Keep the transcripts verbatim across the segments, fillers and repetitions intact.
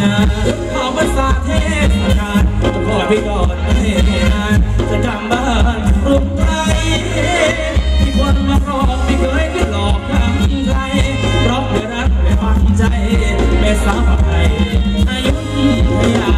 นาเอาภาษาเทศกาลจะขอพี่ดอนเทนานจะกลับบ้านกรุงไทยที่คนมารอไม่เคยหลอกทำใจรอบเดือนรักไม่ฟังใจไม่สาวไทยอายุทยา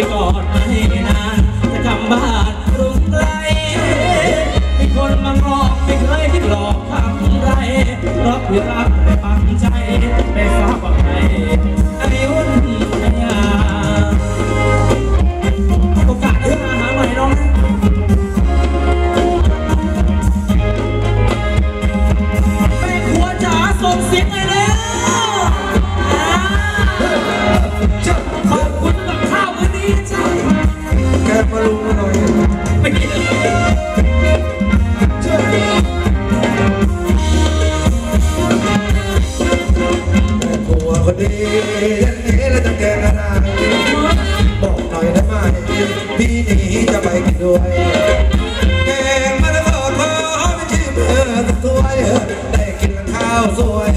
พี่กอดมาให้นานจะกลับบ้านกรุงไกลมีคนมารอไม่เคยคิดหลอกทำไรเพราะพี่รักแต่ปังใจไม่ทราบว่าใครอายุทยาโอกาสเอื้ออาหารใหม่น้องแม่ครัวจ๋าส่งเสียงเลยมาลุงมาหน่อยไม่กินตัวคนดีอย่างนี้แล้วจะแกงอะไรบอกหน่อยได้ไหมพี่นี้จะไปกินด้วยแกงมันจะบอกว่าไม่ชิมเออสวยได้กินข้าวสวย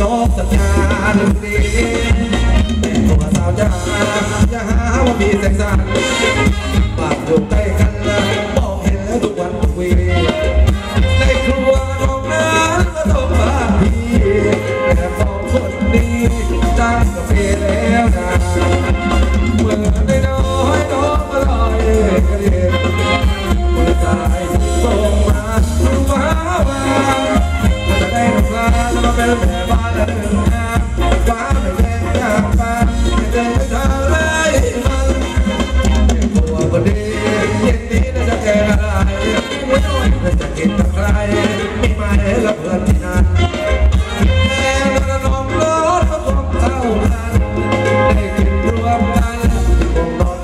นกสัญญาณดีตัวสาวจ้าจะหาว่าพี่แสงสันปากอยู่ใกล้กันแล้วบอกเห็นแล้วทุกวันคุยในครัวของน้าก็ต้องมาพี่แต่สองคนนี้จ้างกับเพียแล้วนะเมื่อได้น้อยน้องก็ลอยกระเด็นหัวใจส่งมารู้ว่าว่าจะได้ทำงานแล้วมาเป็นแม่บ้านแล้วนะฟ้าไม่แรงยากฟ้าไม่เดินทางไรเย็นนี้น่าจะแก่อะไรน่าจะกินตะไคร้ไม่มาแล้วเพื่อนที่นั่นแม่มาลองรสมาบอกเท่านั้นได้กินรวมกันคง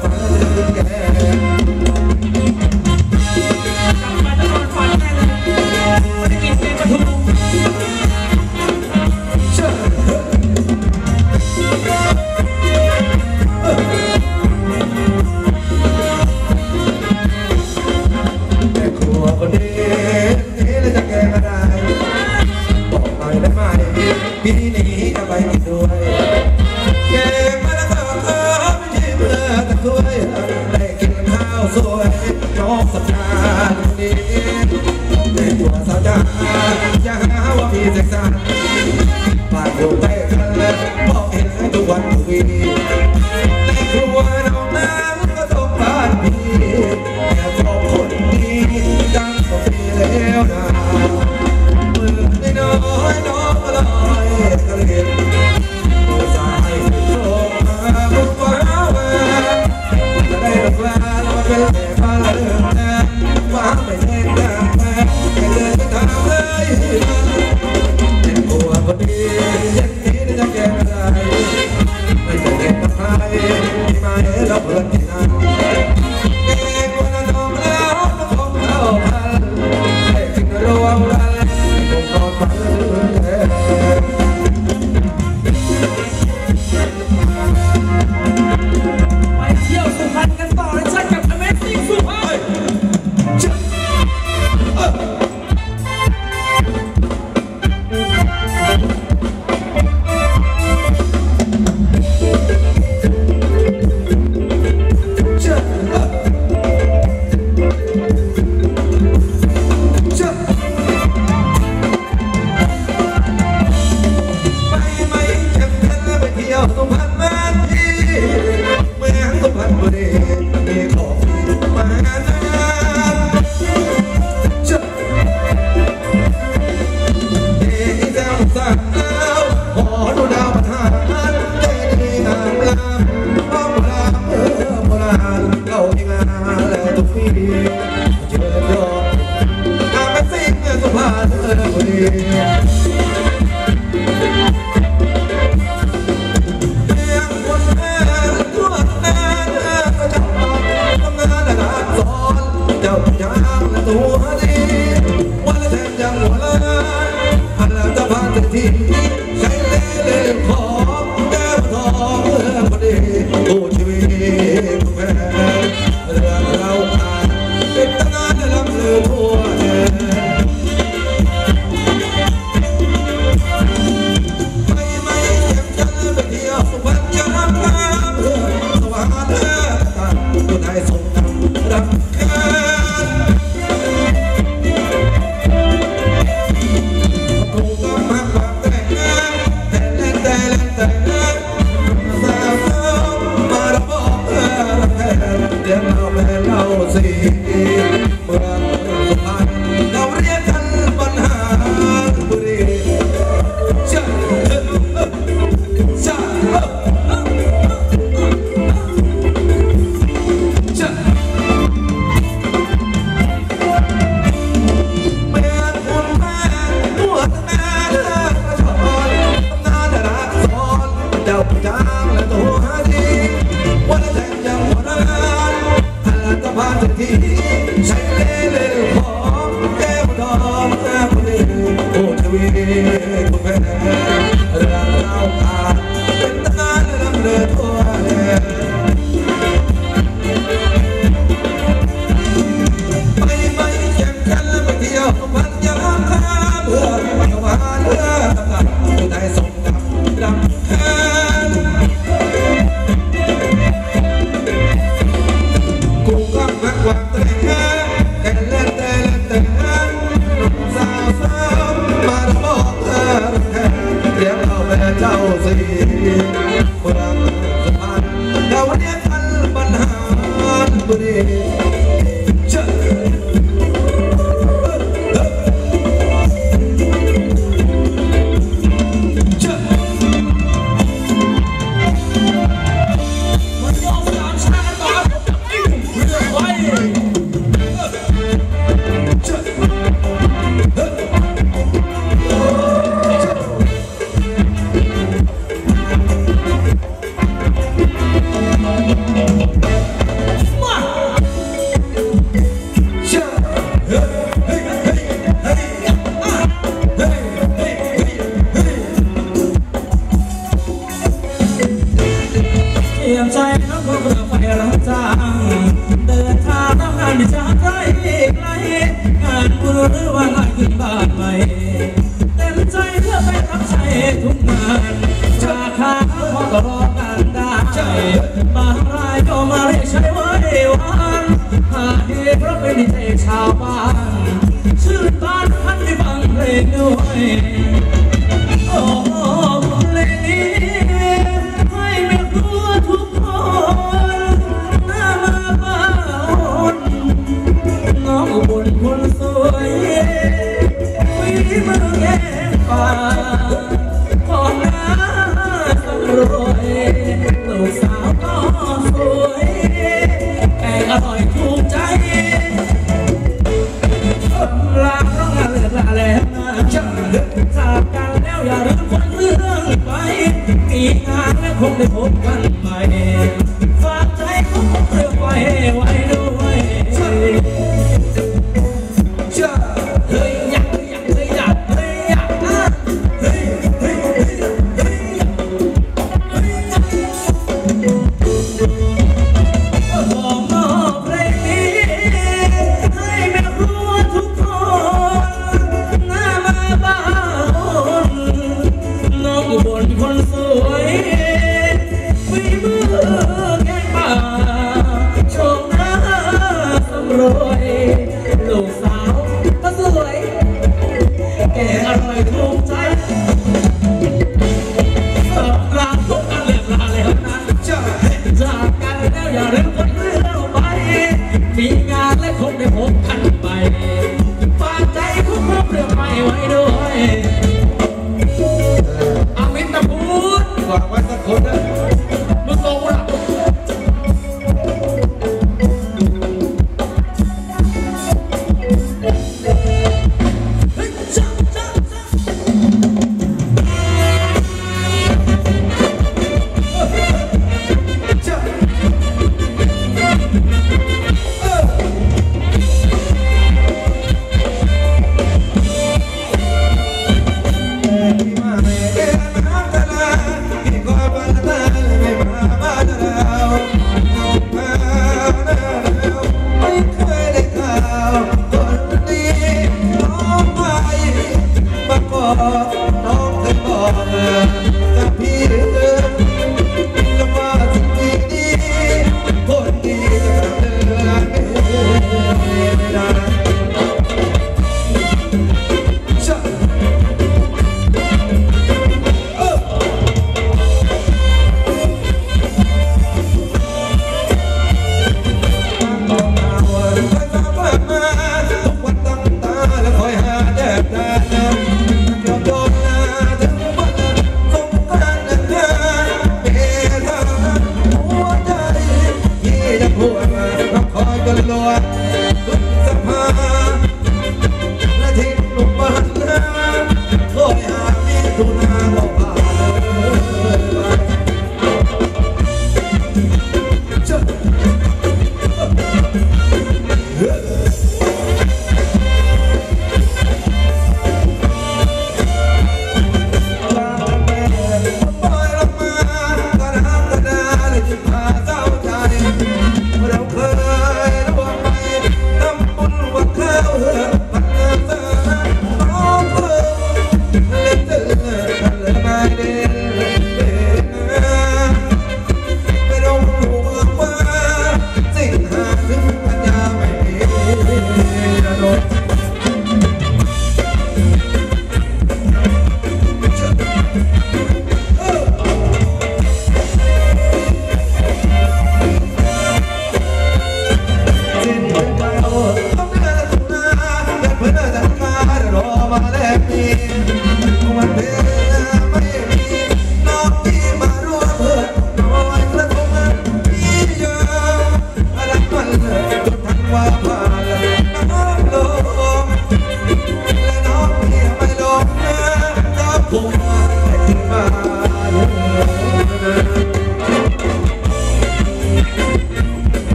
นอนฝันถึงแก่กลับมาจะนอนฝันแน่เลยได้กินแกงกระทูพี่นี้จะไปกินด้วยแกงมะละกอเธอไม่ใช่เพื่อแต่ถ้วยได้กินข้าวสวยนกสัญญาณดีในตัวสาวจ้าอย่าหาว่าพี่แสงสันปากอยู่ใกล้กันแล้วบอกเห็นทุกวันทุกวีในครัวน้องน้ำก็ต้องผ่านพี่แค่สองคนนี้ดังกว่าพี่แล้วนะมือไม่น้อยน้องก็ลอยกันเห็นหัวใจโผล่มาบุกฟ้าแหวนจะได้รักลาลอยเป็นแต่ฟ้าเลิกแน่ฟ้าไม่แน่นางแพ้แค่เดินไม่ทำเลยเจ็บหัวพอดีเย็นนี้จะแก้อะไรไม่จะเก็บกับใครที่มาเห็นเราเพื่อนที่นั่นเก่งกว่าน้องแล้วต้องเข้าพันได้กินร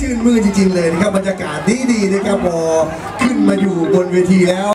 ชื่นมือจริงๆเลยนะครับบรรยากาศดีๆนะครับพอขึ้นมาอยู่บนเวทีแล้ว